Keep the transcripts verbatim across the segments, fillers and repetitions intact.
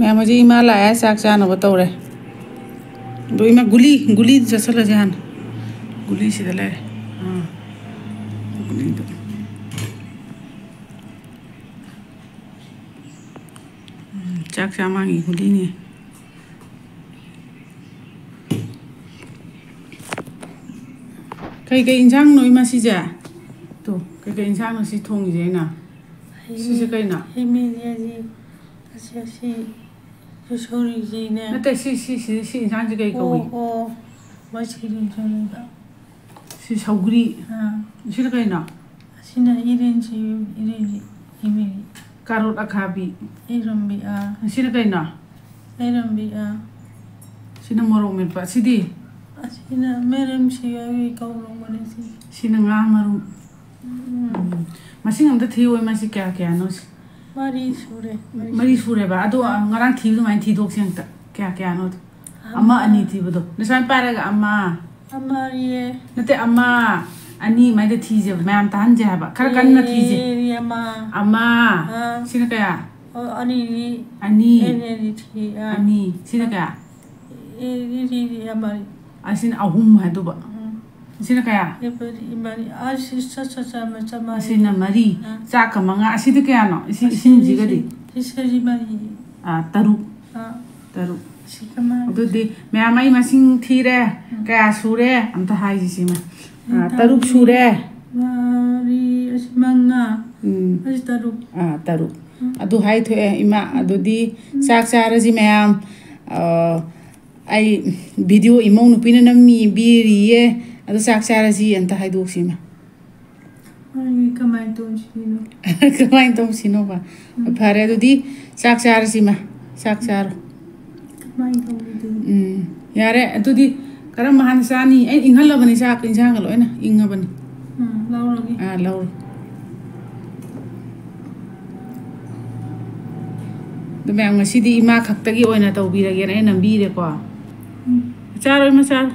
Ma'am जी इमा लाया साग चाहना बताओ रे दो इमा गुली गुली जैसा लग जान गुली सीधा ले हाँ गुली तो साग चामांगी गुली नहीं कहीं कहीं इंसान नो इमा सीजा तो कहीं कहीं इंसान नो सी थोंगी जाएना सीजे कहीं ना अच्छा सी जो छोरी जी ने ना तेरी सी सी सी इंसान जी कहीं कोई ओ बस किधर इंसान का सी छोरी हाँ सीजे कहीं ना सी ना इरेन सी इरेन इमें कारोट अकाबी इरेन बी आ सीजे कहीं ना इरेन बी आ सी ना मरो मेरे पास सीधी सी ना मेरे में सी आई काउंट मरे सी सी ना गांव मरो मसीन हम तो थी वो मसी क्या क्या नो मरी सूरे मरी सूरे बात तो गरान थी तो माइन थी दो किसी अंत क्या क्या नो अम्मा अनी थी बतो निशान पैर का अम्मा अम्मा ये न ते अम्मा अनी माइन तो थी जब मैं आम तान जहाँ बा खर कन न थी जे अम्मा अम्मा सीन क्या अनी अनी अनी थी अनी सीन क्या ये ये अम्मा असीन अहुम है तो बा Sina kaya? Sina mari. Saka mga asito kaya no? Sina jiga di? Sina mari. Ah, taruk. Taruk. Sika mari. Ito di, may amay masing tira. Kaya sure. Ang tahay si Sima. Taruk sure. Mari. Asimang na. Asi taruk. Ah, taruk. Ito hai to eh, ima. Ito di, saksara si mayam. Ay, video imong nupina na mi biri eh. Aduh saksara sih entah hai dua sih mah. Kemain tom sino. Kemain tom sino ba. Bahaya tu di saksara sih mah saksara. Kemain tom itu. Hmm, ya re tu di kerana manusia ni, eh ingat lah bani sak insan kalau, eh na ingat bani. Hmm, laur lagi. Ah laur. Tu memang masih di imak hak tadi, oh na tahu bira kira, eh nampi dek wa. Cara macam.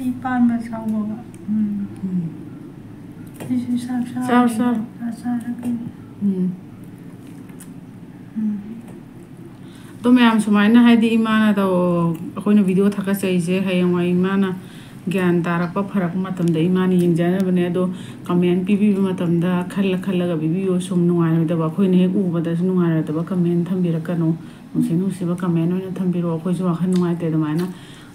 इपान में चावोगा इसी साल साल साल तो मैं आम सुमाई ना है दी इमाना तो कोई ना वीडियो थका सही जे है यहाँ इमाना ज्ञान तारक पर फरक मतम द इमानी इंजाने बने तो कमेंट पी भी मतम द खल खल लगा भी भी वो सुम नुआने में तो बाकी नहीं ऊब बता सुम नुआने में तो बाकी कमेंट थम भी रखना हो उसे नुसे बाकी कमेंट में थम भी रखो जो आखिर नुआने ते तो मायना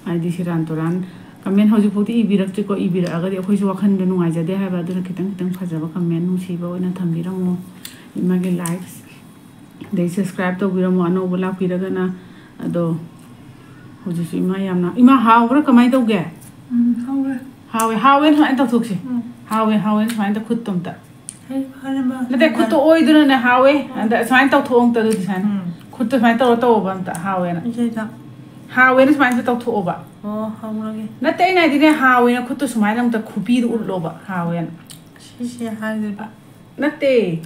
आई दी सिरान तोरान कमेंट हो जाती है इबीरक तो को इबीरक अगर ये कोई जो वक़्त में नुआई जाती है बादू ना कितना कितना फंसा हुआ कमेंट नुसी बाव इन्हें थम्बीरा मो इम्मा के लाइक्स दे सब्सक्राइब तो बीरा मो अनो बोला बीरा का ना तो हो जाती इम्मा याम ना इम्मा हाउ वरा कमाई तो गया हाउ वे हाउ वे हाउ वे ना तो थोक से हाउ वे हाउ वे ना तो खुद तुम तक लेते खुद तो ओ इधर ना हाउ वे ना स्वाइन तो थोंग तो दिसान खुद तो स्वाइन तो रोता हो बंद हाउ वे ना हावे ना सुमाइन से तो थोड़ा बा ना तेरे ना इतने हावे ना खुद तो सुमाइन हम तो खुबी रूल लो बा हावे ना ना तेरे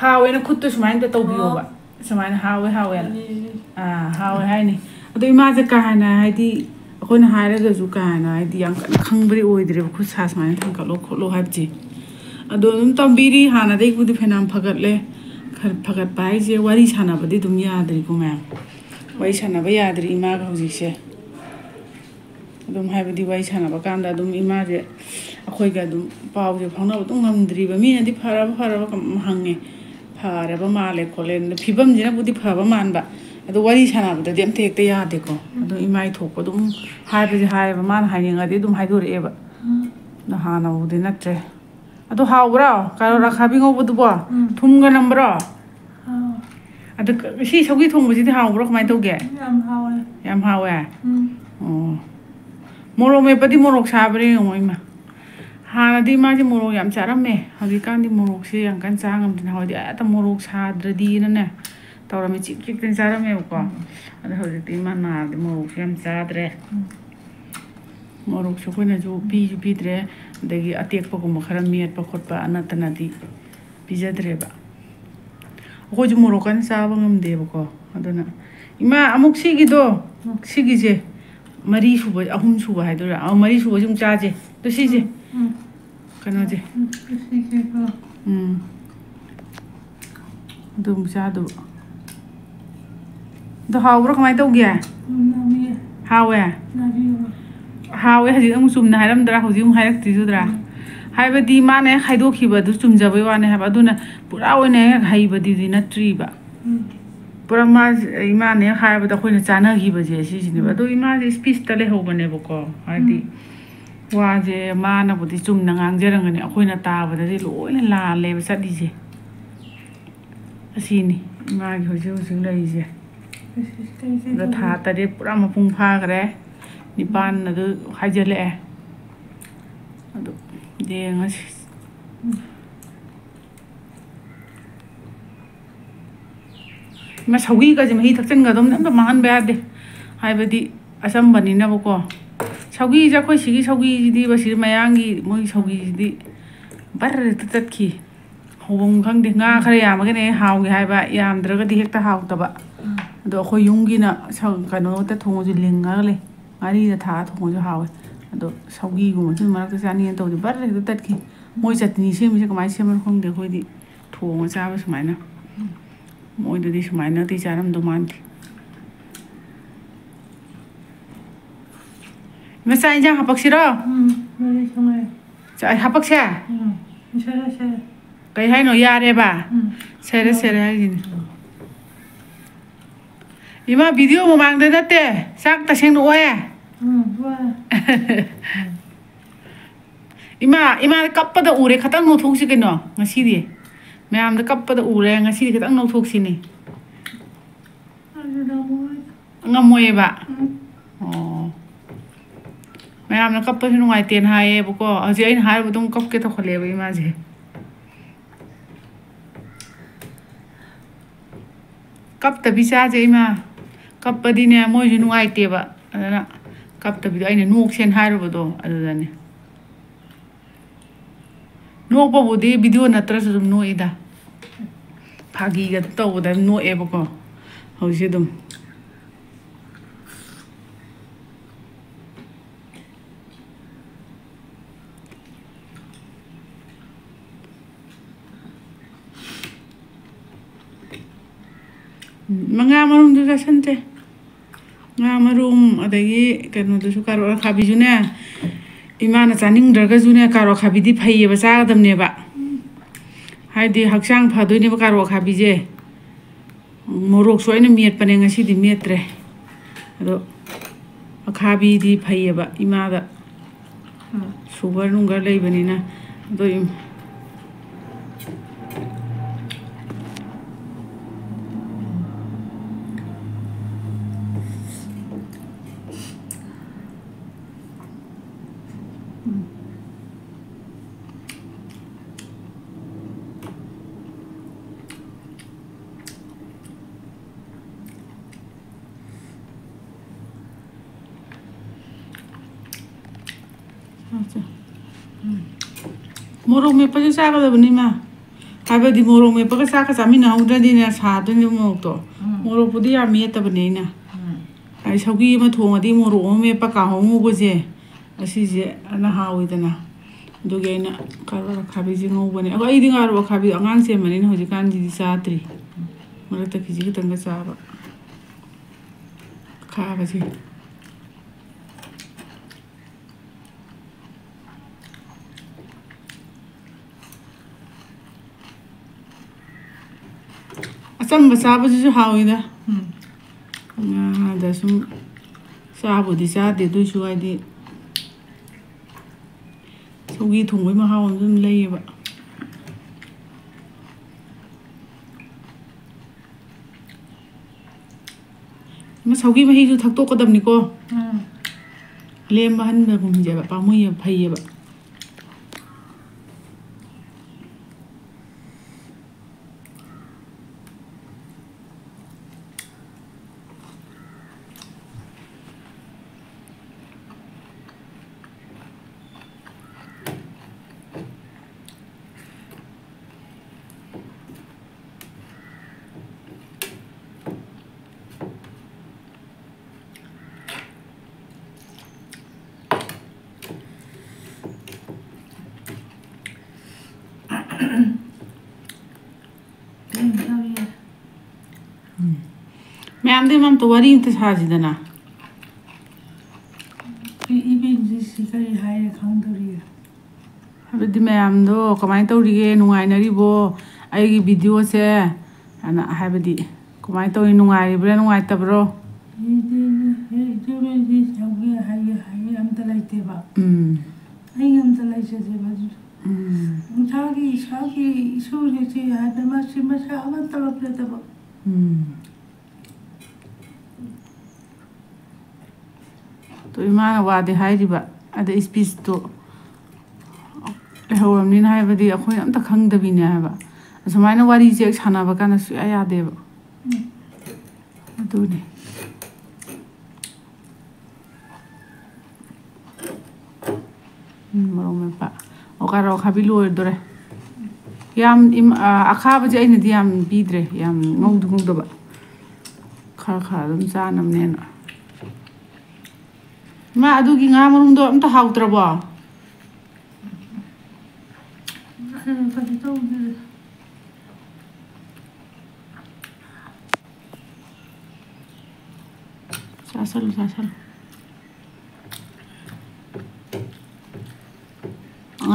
हावे ना खुद तो सुमाइन तो तो भी हो बा सुमाइन हावे हावे ना आह हावे है नहीं तो इमाज़ कहाँ ना है दी कोई ना है लगा जो कहाँ ना है दी यंग खंबरी वो इधर बखुद सास माइन थंग का लोग लोग है जी दोनों तब बीरी हाना देख बुद्धि फैनाम फगत ले घर फगत पाई जे वारी छाना बदी तुम याद रखो मैं वही छाना भाई याद रही माँ का उसी से तुम है बदी वही छाना बकान दा तुम इमार जे अखोई का तुम पाव जे भागना बतूं हम दरी बमी ना दी फारा फारा बम हंगे फारा बम माले कोले ना फिबम जी ना बुदी फारा मान बा तो वही छाना बता दिया हम तेरे ते याद देखो तो इमार थोक बतूं हाय बजे हाय बम मान हाय निगा दी तुम हाय दूर ए बा ना हाँ ना बुदी ना चे तो हाँ बुरा कारो रखा भी हो बुदबा तुम का नंबर अदक सी सगी थोंग बजी हाँ उरो कमाई तो गया याम हाव है याम हाव है ओ मोरो में पति मोरो साबरे होई मा हाना दी मा जी मोरो याम चारम में हजी कान दी मोरो से यांकन सांगम दिन होई आ त मोरो साद्र दी न न त Tau rami cik cik tin saram ya buka. Ada hari ti mana ada mau kiam sadre. Mau ruk suku na ju pi ju pi dre. Dagi atiak paku makaran miat pakut pa anak tanadi. Pija dre ba. Aku ju mau rukan sabang am deh buka. Ada na. Ima amuk si gitu, si gitu. Mari suba, ahum suba hai tu lah. Aw mari suba jung caje. Tu si je. Kena je. Hmm. Dum sado. The how rock my dog, yeah. However, however, you don't soon have them drag with you. Have to drag. Have a demon, a hidoki, but do soon have one have a duna. Put out an egg, have a dizzy tree. Put a mass, a man, a high, but a queen, a sana, he was a season. But do you mind this piece to the hobo never call? I did. Was a man about the soon and jerang and a queen at tower, the little oil and la, lay was a dizzy. A scene, my was using lazy. The Tata de Ramapung Pagre, Nipan, the Hajale. Dear, must have weak as him heat a finger, don't the man bad. I bet the assembly never go. Shaggy is a question, shaggy, the was my angi, moishoggy, the barrel to that key. Hong Kong did not carry am again, how we have a yam drug the hector how to bat. The Hoyungina song canoe that holds you lingerly. I need a tart on your house. The Soggy woman, Marcusani, and told the butter to that key. Moist at the same my summer home, the hoodie. Two was ours minor. More the dish minor, this Adam Domant. Messiah Hapoxiro. I Hapoxia. I know Yareba. Said a serene. Ima video memang dah date, sak tasing doa ya. Ima ima kappa da ure katang no thuksi keno ngasi di. Meam da kappa da ure ngasi di katang no thuksi ni. Ngamoy ba. Oh. Meam da kappa sinu ngai ten hai e buko ajain hai butung kap ke to khale ba ima je. Kap tapi saja ima. Kapadina Mojinu I Teva, Capta Bidina Nooks and Harbodo, other than it. No Bobo de Biduna Trasum no Ida Pagi got told them no Evoco. How's it done? Mangamarum do the Sante. Namarum, Adaye, Canodusu Caro Habijuna. Imana Sanning Dragazuna Caro Habidi Pay was Adam Neva. Hide Haksang Paduniva Caro Habije Moroxo enemy at Pananga City Mietre. A cabby di Payeva, Imada Subernunga Labanina. Do Morong mepa je saka daba nima. Haba di morong mepa ka saka sami na hundra di na satu ni mokto. Morong pudi ya mieta benina. Ai sagi ma thonga di morong mepa ka hongu goje. Asi je na hawi dana. Doge na karwa khabi je ngo bane. Aga iding arwa khabi angang se mani na hoji kan di satri. Mara ta kiji tanga saba. Kha ba je. Some Basabas how either. Ah, there's some Sabu decided to do so I did. So we told him how on them labor. Must have given him to talk to Nico. Lame behind the room, Jabba, Pamuya, Payaba. عندي مطورين تسعة جدنا. بدي ما يعملوا كمان توريه نوعي نريبه أي فيديو سه أنا أحبدي كمان توري نوعي برا نوعي تبرو. تو إما وعدي هاي ربع هذا إسبيس تو هو منين هاي بدي أخوي أنت خنق دبيني هاي بقى زمانه واري زيك حنا بقى أنا شو أي عادي بقى دوني مرومي بقى وقرأ خبيلو الدره يام إم أخاب جاي ندي يام بيدره يام موجود موجود بقى خا خا دم زانم نينا ما أدوقي نعم ورم دوم تحاول تربى. ساسلو ساسلو. أنا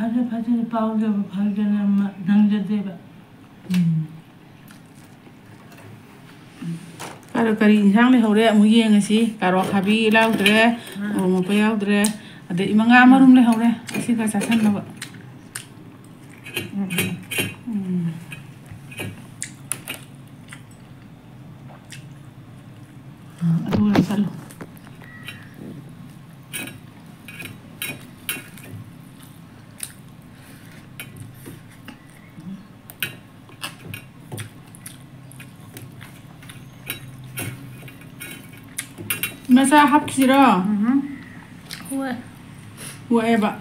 Paja paja ni pau je, paja ni nang jadi ba. Kalau kari insang ni hore mungkin sih, kalau khabi lau dre, orang mupayau dre, ada imang amarum ni hore, sih kasasan lah ba. Aduh salah. مساء حبكسيرة. هو هو إيه بقى؟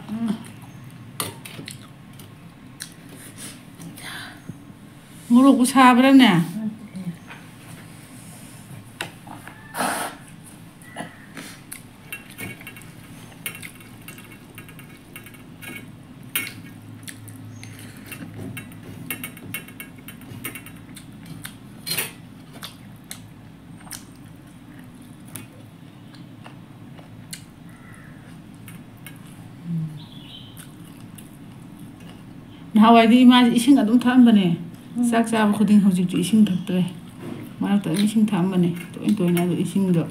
مروق وشابرنا. هوايدي ما إيشين قدوم ثام بني ساق ساق خودين هوجيتو إيشين ثكتره ما نقدر إيشين ثام بني توين توين هذا إيشين ده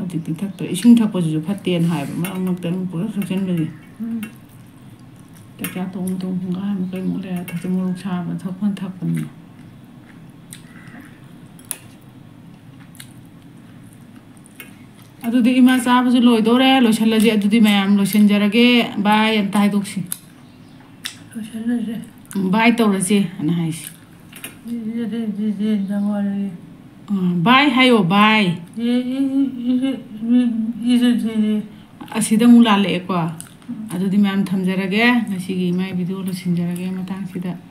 هوجيتو ثكتره إيشين ثكبو جوجو فتيان هاي ما نقدر نقول سوشن بني تجاه توم توم كمان ممكن مولع تجمع رشام ثكون ثكون أدودي ما ساق بس لو يدوره لو شلنا جي أدودي ما يعمل لو شنجركه باي أنتهي دوكسي باي تورسي أنا هايش. باي هايو باي. أسيدا مولا لقى. أدودي ما أنت هم جرّجع، نسيجي ما يبيدو ولا سنجرّجع ما تان سيدا.